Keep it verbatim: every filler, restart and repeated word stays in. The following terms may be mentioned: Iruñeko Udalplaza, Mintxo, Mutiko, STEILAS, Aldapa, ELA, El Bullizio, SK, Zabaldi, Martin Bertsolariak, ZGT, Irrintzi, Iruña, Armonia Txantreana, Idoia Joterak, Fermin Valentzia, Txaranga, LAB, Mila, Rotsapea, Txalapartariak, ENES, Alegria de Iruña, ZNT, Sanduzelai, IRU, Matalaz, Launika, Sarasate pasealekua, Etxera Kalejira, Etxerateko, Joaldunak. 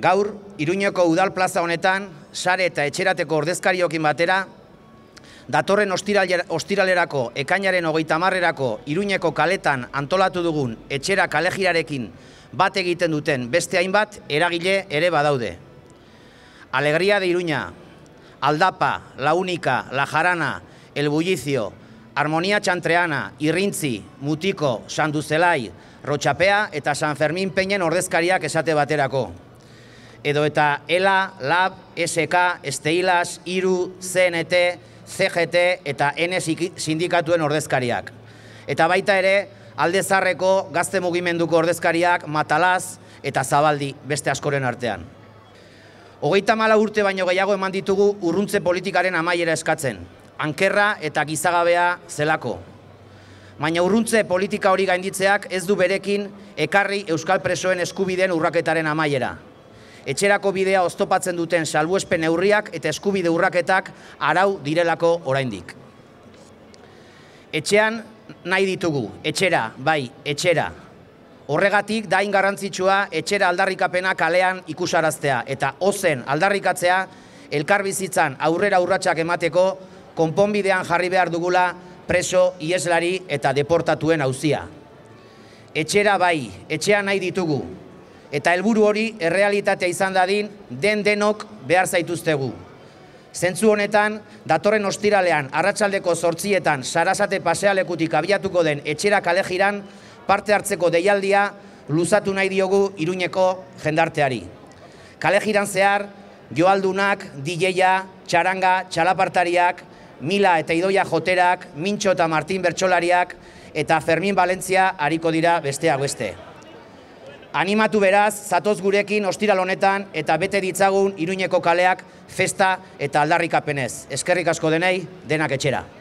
Gaur, Iruñeko Udalplaza honetan, Sare eta Etxerateko ordezkariokin batera, datorren ostiralerako, ekainaren hogeita hamarrerako, Iruñeko kaletan antolatu dugun Etxera Kalejirarekin bat egiten duten beste hainbat eragile ere badaude. Alegria de Iruña, Aldapa, Launika, Lajarana, El Bullizio, Armonia Txantreana, Irrintzi, Mutiko, Sanduzelai, Rotsapea eta San Fermin Peñen ordezkariak esate baterako. Edo eta ELA, LAB, S K, STEILAS, I R U, Z N T, Z G T eta ENES sindikatuen ordezkariak. Eta baita ere, alde zaharreko gazte mugimenduko ordezkariak Matalaz eta Zabaldi beste askoren artean. Hogeita mala urte baino gehiago eman ditugu urruntze politikaren amaiera eskatzen, ankerra eta gizagabea zelako. Baina urruntze politika hori gainditzeak ez du berekin ekarri euskal presoen eskubideen urraketaren amaiera. Etxerako bidea oztopatzen duten salbuespen neurriak eta eskubide urraketak arau direlako oraindik. Etxean nahi ditugu, etxera, bai, etxera. Horregatik dain garrantzitsua etxera aldarrikapena kalean ikusaraztea eta ozen aldarrikatzea elkarbizitzan aurrera urratsak emateko konponbidean jarri behar dugula preso, ieslari eta deportatuen auzia. Etxera bai, etxea nahi ditugu. Eta helburu hori errealitatea izan dadin den denok behar zaituztegu. Zentzu honetan, datorren ostiralean arratsaldeko zortzietan Sarasate pasealekutik abiatuko den Etxera Kalejiran parte hartzeko deialdia luzatu nahi diogu Iruñeko jendarteari. Kalejiran zehar, Joaldunak, D J-a, Txaranga, Txalapartariak, Mila eta Idoia Joterak, Mintxo eta Martin Bertsolariak eta Fermin Valentzia hariko dira besteak beste. Animatu beraz, zatoz gurekin ostiral honetan eta bete ditzagun Iruñeko kaleak festa eta aldarrikapenez. Eskerrik asko denei, denak etxera.